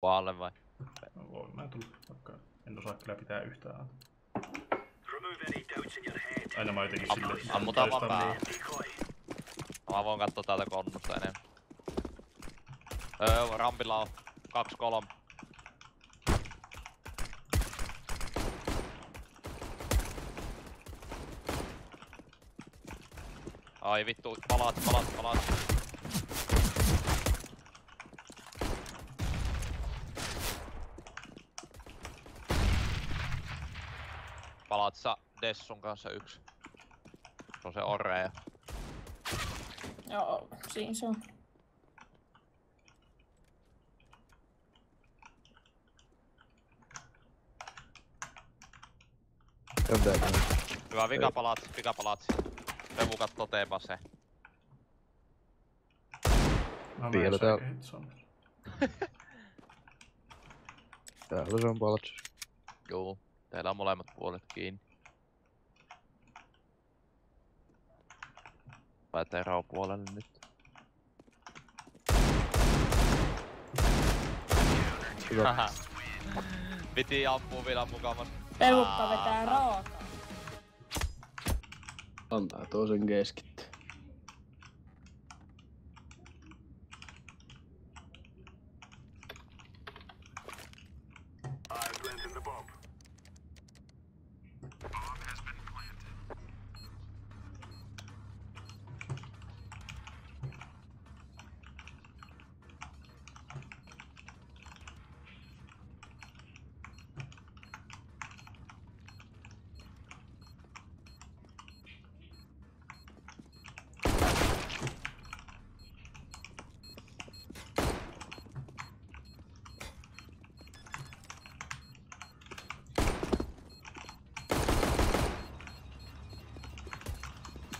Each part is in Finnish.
Puolen vai? No, voin mä tulla, vaikka en osaa kyllä pitää yhtään ääntä. Aina mä jotenkin silleen... Ammutaan vaan päähän. Mä voin kattoo täältä konnusta enemmän. Rampilla on 2-3. Ai vittu, palaat. Palaat sä Dessun kanssa yksi. Se on se orea. Joo, siin se on. Hyvä, vikapalatsi. Pevukka toteepa se. Vielä täällä. Täällä se on palatsi. Joo, täällä on molemmat puolet kiinni. Päätään raupuolelle nyt. Haha. Piti ampua vielä mukamas. Pevukka vetää raakaa. Antaa toisen keskittää.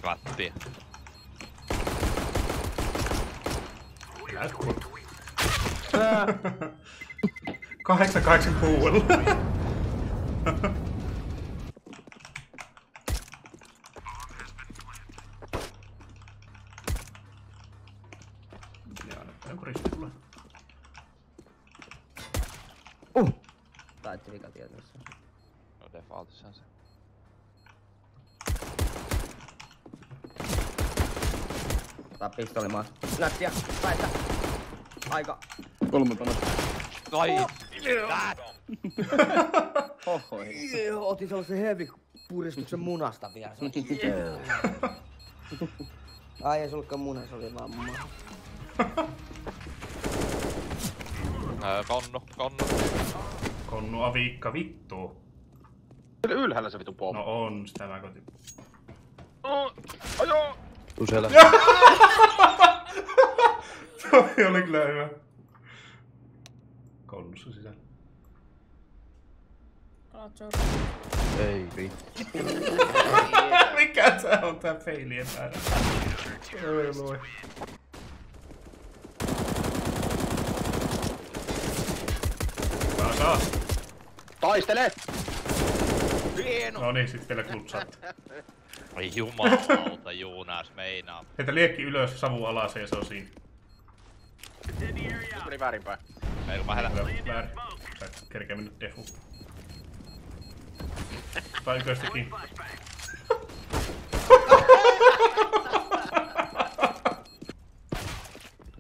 Kattia. Lätkuu. 886. Jaa, joku risti tulee. Taitti vika tietysti. No defaultissaan se. Tää pistoli maassa. Nättiä! Laita! Aika! 3 panos. Ai! Tääät! Hohoi. Otin sellasen heavy puristuksen munasta vielä. Ai ei se ollutkaan muna, se oli vaan muna. Konnu. Konnu aviikka vittu. Ylhäällä se vitun pommi. No on, sitä mä kotiin. Ajoo! Useella. Toi oli kyllä hyvä. Konnussa sisällä. Ei vittu. Mikä sä on tää peilien päällä? Oi loi. Vaasa! Taistele! Hieno! No niin, sit vielä klutsaat. Ai jumalauta, Juunas meinaa. Heitä liekki ylös, savu alaseen ja se on siinä. Nyt meni väärinpäin. Ei, kun mä heillä. Väärin. Sä kerkeä mennä defuun. Tai yköistäkin.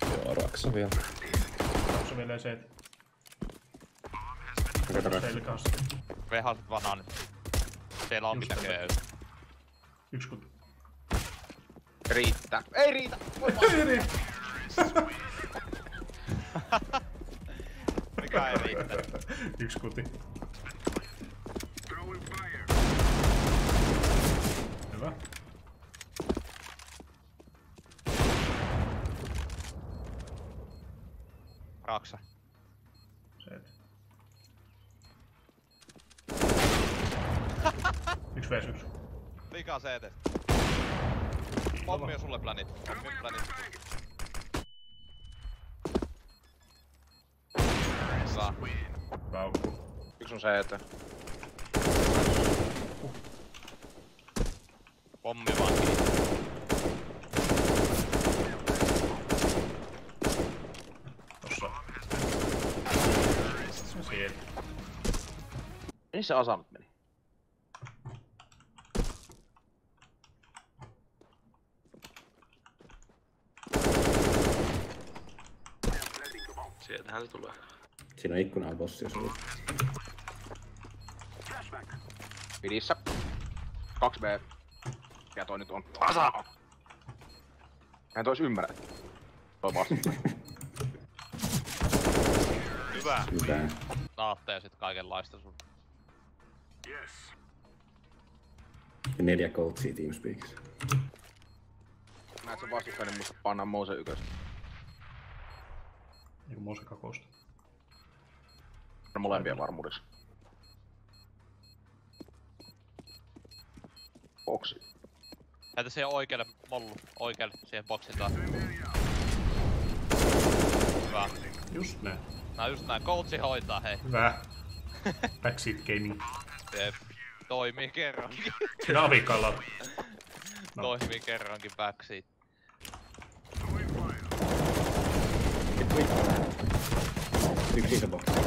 Joo, raksa vielä. Raksa vielä ja se. Selkäs. Vehaset vanaan. Siellä onkin näköjään. Yks kutu. Riittää. Ei riitä! Ei riitä! Mikä ei riitä? Yks kuti. Hyvä. Raksa. Seet. 1v1. Liikaa CT. Pommi on sulle planit. Hyvä. Paukku. Yks on CT. Pommi vaan. Tossa. Jep. Mihin se asamat meni? Sieltähän se tulee. Siinä on ikkuna bossi jos tulee. Pidissä. 2B. Ja toi nyt on. Asama! Mä en tois ymmärrä. Toi vastustaa. Hyvä. Hyvä. Naatteja sit kaikenlaista sun. Yes. Ja 4 coachia Teamspeaks. Mä et sen vastustaa, niin muista pannaan Moose ykös. Eiku Moose kakosta. Molempien varmuudessa. Boksi. Heitä siihen oikealle mollu. Oikealle siihen boksiin taas. Hyvä. Just näin. Nää just näin. Coachi hoitaa hei. Hyvä. Backseat gaming. Jep. Toimii kerrankin. Navikalla. No. Toimii kerrankin backseat. Yksi siitä boksista.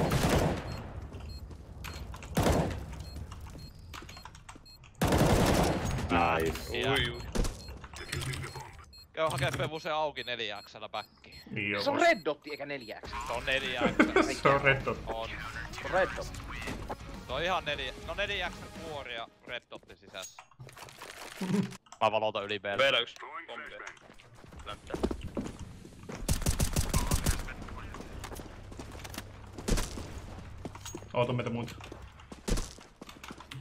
Nice. Käy hakee Pevu se auki 4x:llä backiin. Se on red dotti eikä 4x. Se on 4x. Se on red dotti. On. Red dotti. Se on ihan 4. No 4x:n kuori ja red dotti sisässä. Mä valota yli B-llä. B-llä yks. Lämpää. Ootan meitä muita.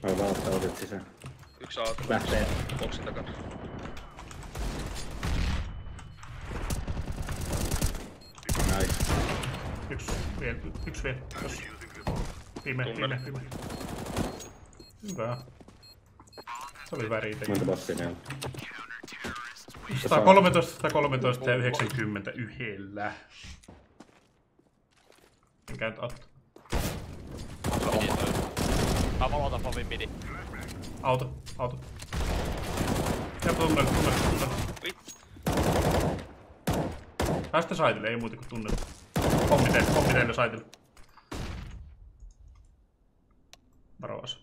Mä valottaa otit sisään. Yksi auto lähtee boksin takana. Nice. Yksi vielä. Viime. Hyvä. Se oli väriä teki. Monta bossia ne on? 113, 113 ja 90 yhdellä. Mikä nyt Attu? Mä valotan Favin midi. Auto. Ja tunnel. Päästä saitille, ei muuta kuin tunnel. Pommi teille saitille. Varoas.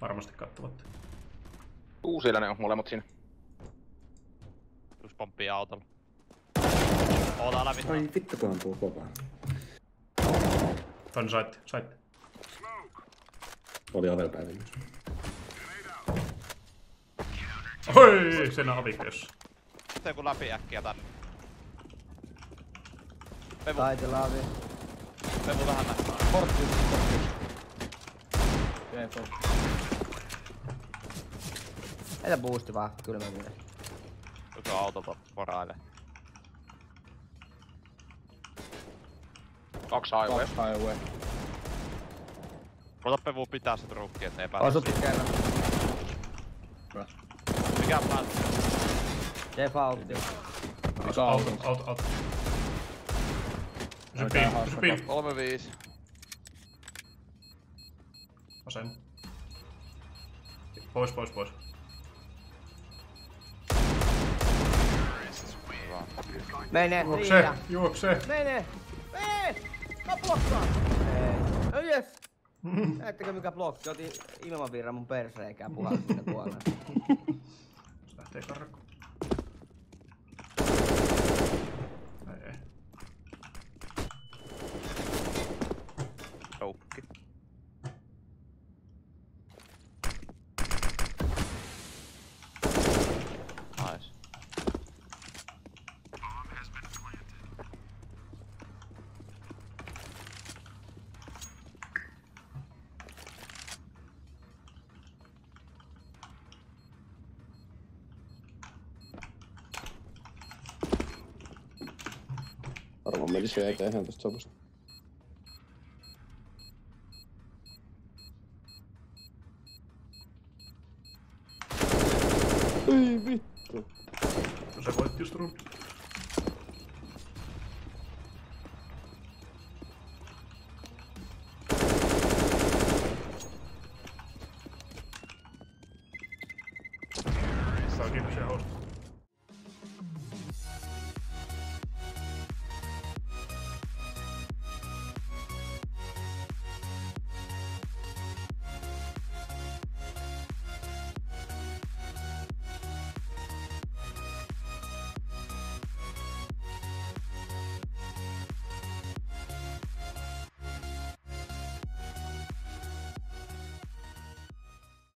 Varmasti kattovat. Siellä ne on molemmat siinä. Just pomppii autolla. Oota älä mitään. Ai vittu kun ampuu kovaa. Toinen saitte. Oli avelpäivä myös. Oi, sen on avikkeessa. Sitten joku läpi äkkiä tänne. Taitella avi. Pevu vähän näin. Portti. Jee, portti. Heitä boosti vaan, kylmä muuten. Joka auto varailee. Kaksi highway. Ota Pevu pitää se trukki, et ei päätä. Osut pitkällä. Hyvä. Mikä päätä? Jeff autti. Mikä auto. Sypii. 3-5. Asen. Pois. Mene! Juokse! Mene! Mä blokkaan! No jes! Näettekö mikä blokki? Otin ilmavirran mun perseen eikä puhallu sinne puolelle. Lähtee karkuun. Ei. Joukki. Nice. Varmaan menisi vielä eteenpäin tästä sopusta. Ei vittu! No sä voit just rumpia.